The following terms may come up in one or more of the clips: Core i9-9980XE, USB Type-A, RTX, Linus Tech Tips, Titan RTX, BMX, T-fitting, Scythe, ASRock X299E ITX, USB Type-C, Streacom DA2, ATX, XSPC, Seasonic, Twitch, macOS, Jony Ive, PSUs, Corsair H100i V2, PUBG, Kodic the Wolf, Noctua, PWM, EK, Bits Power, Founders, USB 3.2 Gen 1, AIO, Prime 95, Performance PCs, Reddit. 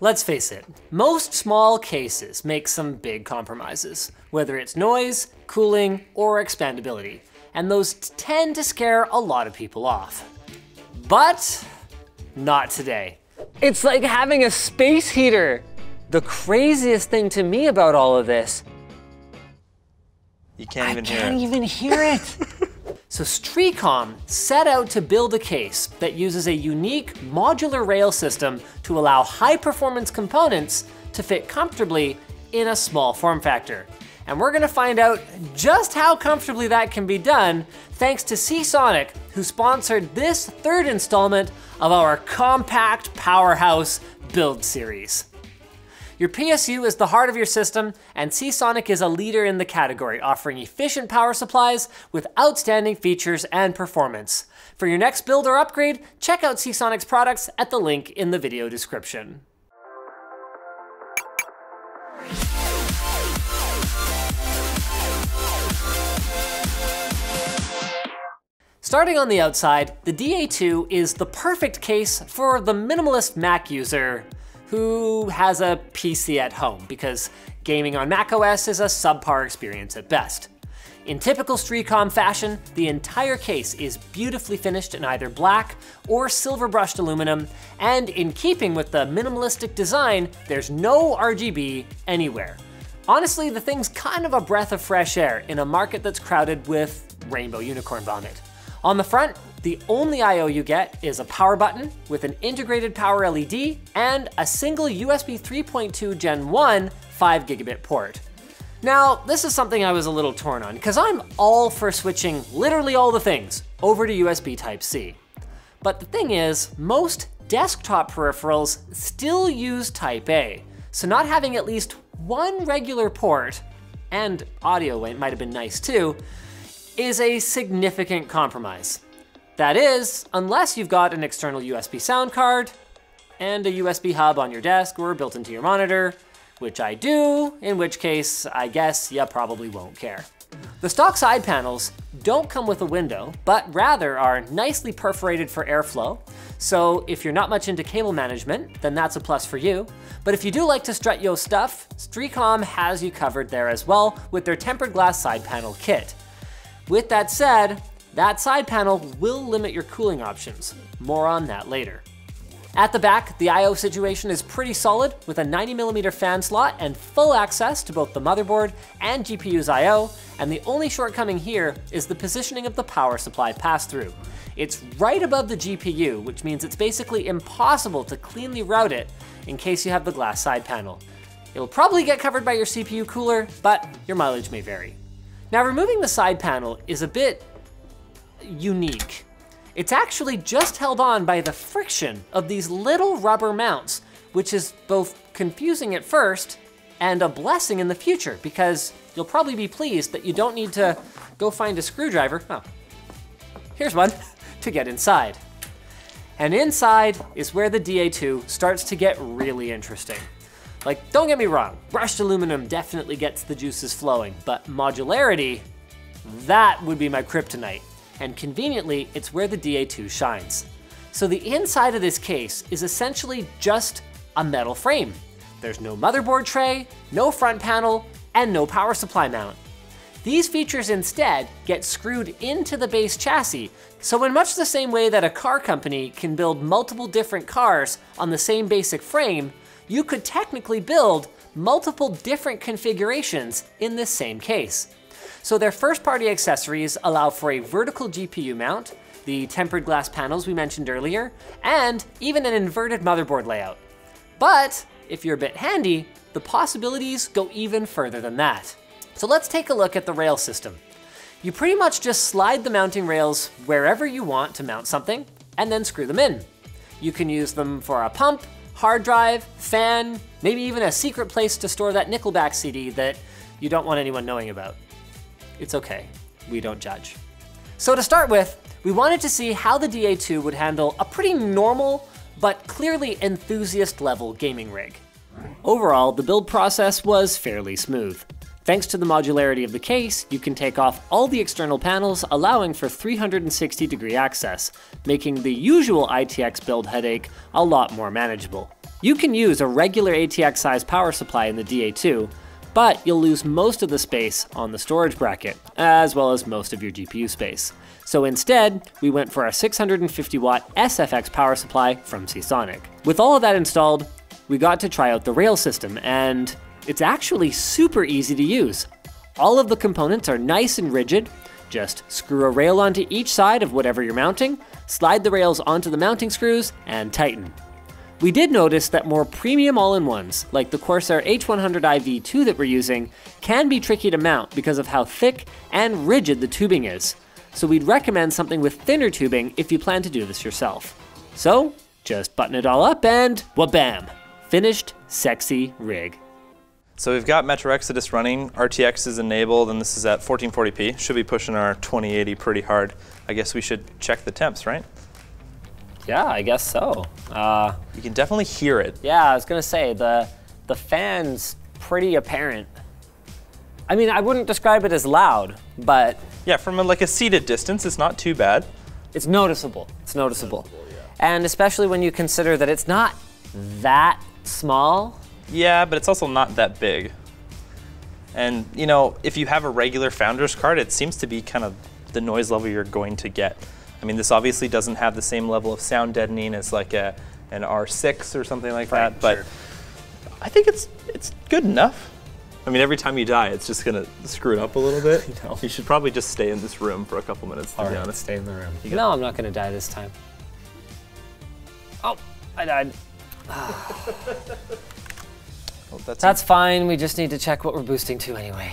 Let's face it, most small cases make some big compromises, whether it's noise, cooling, or expandability, and those tend to scare a lot of people off. But not today. It's like having a space heater. The craziest thing to me about all of this, I can't even hear it. So Streacom set out to build a case that uses a unique modular rail system to allow high-performance components to fit comfortably in a small form factor. And we're gonna find out just how comfortably that can be done thanks to Seasonic, who sponsored this third installment of our Compact Powerhouse build series. Your PSU is the heart of your system, and Seasonic is a leader in the category, offering efficient power supplies with outstanding features and performance. For your next build or upgrade, check out Seasonic's products at the link in the video description. Starting on the outside, the DA2 is the perfect case for the minimalist Mac user who has a PC at home, because gaming on macOS is a subpar experience at best. In typical Streacom fashion, the entire case is beautifully finished in either black or silver brushed aluminum, and in keeping with the minimalistic design, there's no RGB anywhere. Honestly, the thing's kind of a breath of fresh air in a market that's crowded with rainbow unicorn vomit. On the front, the only I/O you get is a power button with an integrated power LED and a single USB 3.2 Gen 1 5 gigabit port. Now, this is something I was a little torn on, because I'm all for switching literally all the things over to USB Type-C. But the thing is, most desktop peripherals still use Type-A, so not having at least one regular port, and audio might have been nice too, is a significant compromise. That is, unless you've got an external USB sound card and a USB hub on your desk or built into your monitor, which I do, in which case, I guess you probably won't care. The stock side panels don't come with a window, but rather are nicely perforated for airflow. So if you're not much into cable management, then that's a plus for you. But if you do like to strut your stuff, Streacom has you covered there as well with their tempered glass side panel kit. With that said, that side panel will limit your cooling options. More on that later. At the back, the I/O situation is pretty solid with a 90mm fan slot and full access to both the motherboard and GPU's I/O, and the only shortcoming here is the positioning of the power supply pass-through. It's right above the GPU, which means it's basically impossible to cleanly route it in case you have the glass side panel. It'll probably get covered by your CPU cooler, but your mileage may vary. Now, removing the side panel is a bit unique. It's actually just held on by the friction of these little rubber mounts, which is both confusing at first and a blessing in the future, because you'll probably be pleased that you don't need to go find a screwdriver. Oh, here's one to get inside. And inside is where the DA2 starts to get really interesting. Like, don't get me wrong, brushed aluminum definitely gets the juices flowing, but modularity, that would be my kryptonite. And conveniently, it's where the DA2 shines. So the inside of this case is essentially just a metal frame. There's no motherboard tray, no front panel, and no power supply mount. These features instead get screwed into the base chassis, so in much the same way that a car company can build multiple different cars on the same basic frame, you could technically build multiple different configurations in this same case. So their first-party accessories allow for a vertical GPU mount, the tempered glass panels we mentioned earlier, and even an inverted motherboard layout. But if you're a bit handy, the possibilities go even further than that. So let's take a look at the rail system. You pretty much just slide the mounting rails wherever you want to mount something, and then screw them in. You can use them for a pump, hard drive, fan, maybe even a secret place to store that Nickelback CD that you don't want anyone knowing about. It's okay, we don't judge. So to start with, we wanted to see how the DA2 would handle a pretty normal, but clearly enthusiast level gaming rig. Overall, the build process was fairly smooth. Thanks to the modularity of the case, you can take off all the external panels, allowing for 360-degree access, making the usual ITX build headache a lot more manageable. You can use a regular ATX size power supply in the DA2, but you'll lose most of the space on the storage bracket, as well as most of your GPU space. So instead, we went for our 650 watt SFX power supply from Seasonic. With all of that installed, we got to try out the rail system, and it's actually super easy to use. All of the components are nice and rigid. Just screw a rail onto each side of whatever you're mounting, slide the rails onto the mounting screws, and tighten. We did notice that more premium all-in-ones, like the Corsair H100i V2 that we're using, can be tricky to mount because of how thick and rigid the tubing is. So we'd recommend something with thinner tubing if you plan to do this yourself. So just button it all up and wha-bam! Finished, sexy rig. So we've got Metro Exodus running, RTX is enabled, and this is at 1440p. Should be pushing our 2080 pretty hard. I guess we should check the temps, right? Yeah, I guess so. You can definitely hear it. Yeah, I was gonna say, the fan's pretty apparent. I mean, I wouldn't describe it as loud, but... Yeah, from a seated distance, it's not too bad. It's noticeable, yeah. And especially when you consider that it's not that small. Yeah, but it's also not that big. And, you know, if you have a regular Founders card, it seems to be kind of the noise level you're going to get. I mean, this obviously doesn't have the same level of sound deadening as like an R6 or something like that, but sure. I think it's good enough. I mean, every time you die, it's just gonna screw it up a little bit. No. You should probably just stay in this room for a couple minutes, to be honest. Stay in the room. No, I'm not gonna die this time. Oh, I died. Well, that's fine, we just need to check what we're boosting to anyway.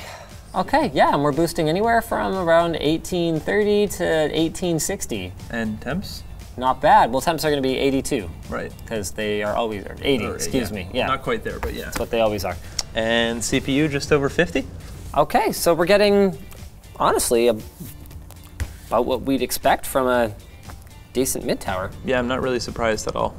Okay, yeah, and we're boosting anywhere from around 1830 to 1860. And temps? Not bad. Well, temps are going to be 82. Right. Because they are always 80, excuse me. Yeah. Not quite there, but yeah. That's what they always are. And CPU just over 50. Okay, so we're getting, honestly, about what we'd expect from a decent mid-tower. Yeah, I'm not really surprised at all.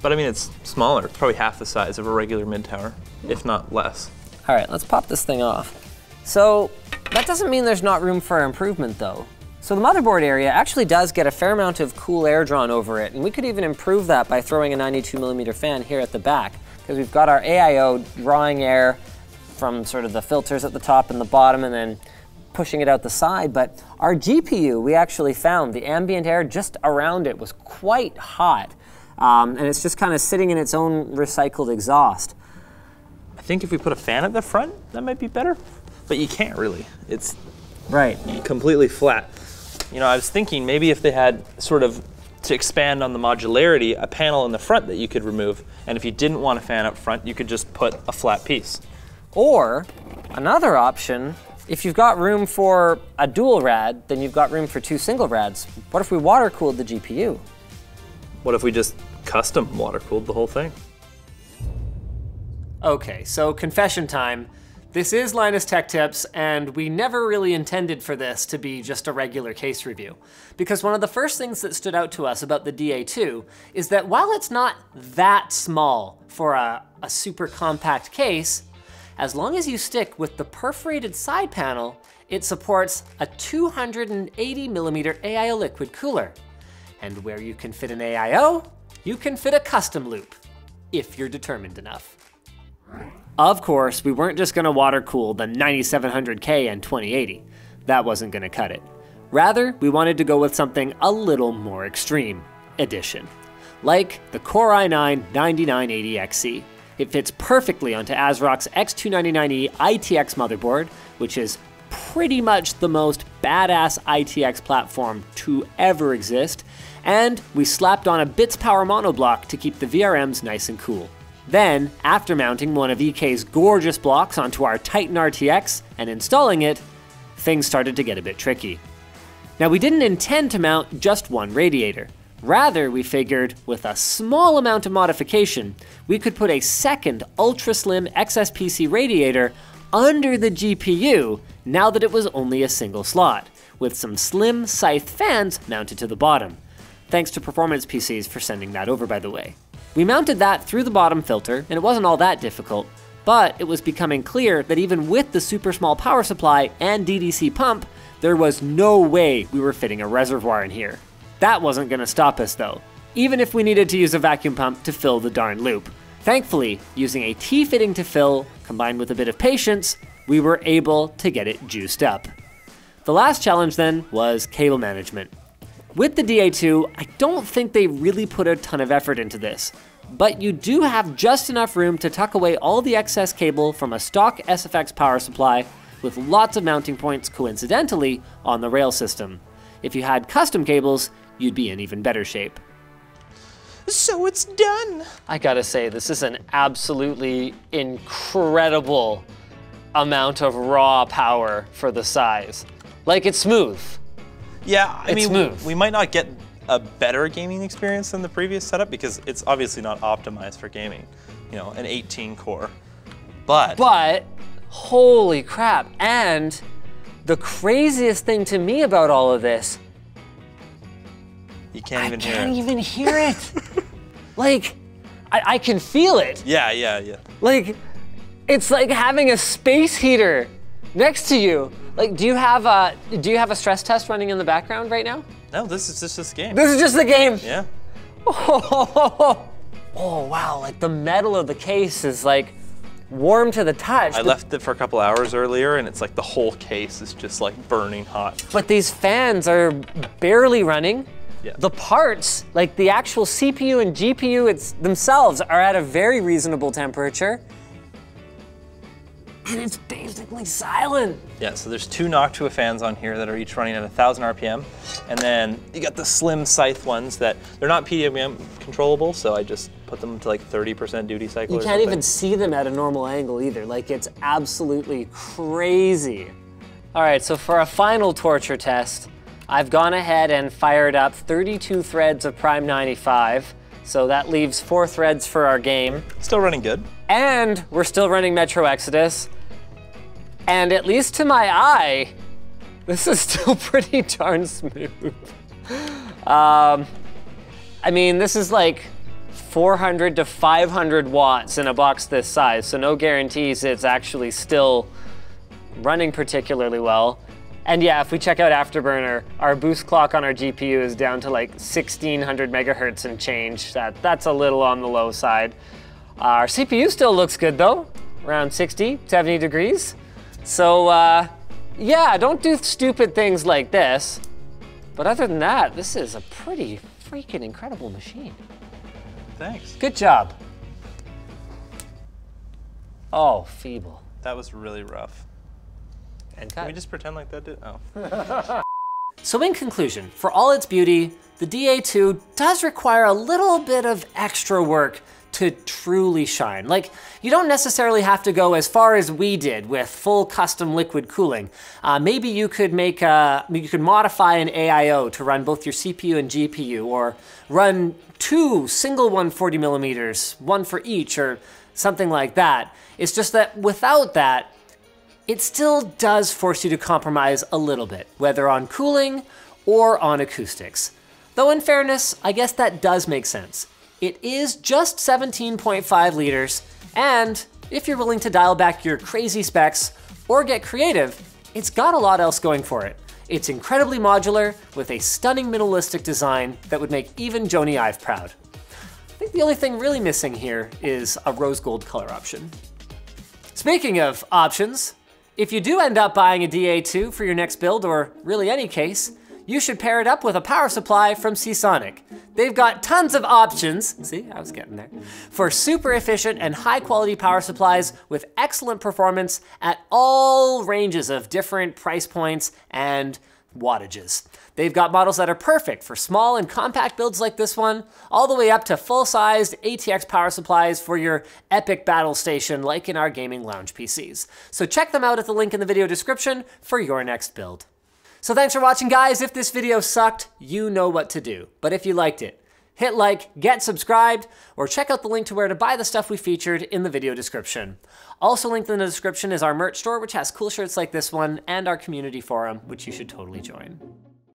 But I mean, it's smaller. It's probably half the size of a regular mid-tower, if not less. All right, let's pop this thing off. So that doesn't mean there's not room for improvement though. So the motherboard area actually does get a fair amount of cool air drawn over it, and we could even improve that by throwing a 92mm fan here at the back, because we've got our AIO drawing air from sort of the filters at the top and the bottom and then pushing it out the side. But our GPU, we actually found the ambient air just around it was quite hot, and it's just kind of sitting in its own recycled exhaust. I think if we put a fan at the front, that might be better. But you can't really. It's right completely flat. You know, I was thinking maybe if they had sort of, to expand on the modularity, a panel in the front that you could remove, and if you didn't want a fan up front, you could just put a flat piece. Or another option, if you've got room for a dual rad, then you've got room for two single rads. What if we water cooled the GPU? What if we just custom water cooled the whole thing? Okay, so confession time. This is Linus Tech Tips, and we never really intended for this to be just a regular case review. Because one of the first things that stood out to us about the DA2 is that while it's not that small for a super compact case, as long as you stick with the perforated side panel, it supports a 280mm AIO liquid cooler. And where you can fit an AIO, you can fit a custom loop, if you're determined enough. Of course, we weren't just gonna water cool the 9700K and 2080. That wasn't gonna cut it. Rather, we wanted to go with something a little more extreme addition, like the Core i9-9980XE. It fits perfectly onto ASRock's X299E ITX motherboard, which is pretty much the most badass ITX platform to ever exist, and we slapped on a Bits Power monoblock to keep the VRMs nice and cool. Then, after mounting one of EK's gorgeous blocks onto our Titan RTX and installing it, things started to get a bit tricky. Now, we didn't intend to mount just one radiator. Rather, we figured with a small amount of modification, we could put a second ultra-slim XSPC radiator under the GPU now that it was only a single slot, with some slim Scythe fans mounted to the bottom. Thanks to Performance PCs for sending that over, by the way. We mounted that through the bottom filter, and it wasn't all that difficult, but it was becoming clear that even with the super small power supply and DDC pump, there was no way we were fitting a reservoir in here. That wasn't gonna stop us though, even if we needed to use a vacuum pump to fill the darn loop. Thankfully, using a T-fitting to fill, combined with a bit of patience, we were able to get it juiced up. The last challenge then was cable management. With the DA2, I don't think they really put a ton of effort into this, but you do have just enough room to tuck away all the excess cable from a stock SFX power supply with lots of mounting points coincidentally on the rail system. If you had custom cables, you'd be in even better shape. So it's done. I gotta say, this is an absolutely incredible amount of raw power for the size. Like, it's smooth. Yeah, I mean, we might not get a better gaming experience than the previous setup because it's obviously not optimized for gaming. You know, an 18 core, but holy crap. And the craziest thing to me about all of this, I can't even hear it. Like, I can feel it. Yeah. Like, it's like having a space heater next to you. Like, do you have a stress test running in the background right now? No, this is just this game. This is just the game. Yeah. Oh wow! Like, the metal of the case is like warm to the touch. I left it for a couple hours earlier, and it's like the whole case is just like burning hot. But these fans are barely running. Yeah. The parts, like the actual CPU and GPU themselves, are at a very reasonable temperature. And it's basically silent. Yeah, so there's two Noctua fans on here that are each running at 1,000 RPM. And then you got the slim Scythe ones that, they're not PWM controllable, so I just put them to like 30% duty cycle or something. You can't even see them at a normal angle either. Like, it's absolutely crazy. All right, so for a final torture test, I've gone ahead and fired up 32 threads of Prime 95, so that leaves 4 threads for our game. Still running good. And we're still running Metro Exodus. And at least to my eye, this is still pretty darn smooth. I mean, this is like 400 to 500 watts in a box this size, so no guarantees it's actually still running particularly well. And yeah, if we check out Afterburner, our boost clock on our GPU is down to like 1600 megahertz and change. That's a little on the low side. Our CPU still looks good though, around 60, 70 degrees. So yeah, don't do stupid things like this. But other than that, this is a pretty freaking incredible machine. Thanks. Good job. Oh, feeble. That was really rough. And can we just pretend like that did? Oh. So in conclusion, for all its beauty, the DA2 does require a little bit of extra work to truly shine. Like, you don't necessarily have to go as far as we did with full custom liquid cooling. Maybe you could modify an AIO to run both your CPU and GPU, or run two single 140 millimeters, one for each, or something like that. It's just that without that, it still does force you to compromise a little bit, whether on cooling or on acoustics. Though in fairness, I guess that does make sense. It is just 17.5 liters, and if you're willing to dial back your crazy specs or get creative, it's got a lot else going for it. It's incredibly modular with a stunning minimalistic design that would make even Jony Ive proud. I think the only thing really missing here is a rose gold color option. Speaking of options, if you do end up buying a DA2 for your next build, or really any case, you should pair it up with a power supply from Seasonic. They've got tons of options, see, I was getting there, for super efficient and high quality power supplies with excellent performance at all ranges of different price points and wattages. They've got models that are perfect for small and compact builds like this one, all the way up to full-sized ATX power supplies for your epic battle station like in our gaming lounge PCs. So check them out at the link in the video description for your next build. So thanks for watching, guys. If this video sucked, you know what to do. But if you liked it, hit like, get subscribed, or check out the link to where to buy the stuff we featured in the video description. Also linked in the description is our merch store, which has cool shirts like this one, and our community forum, which you should totally join.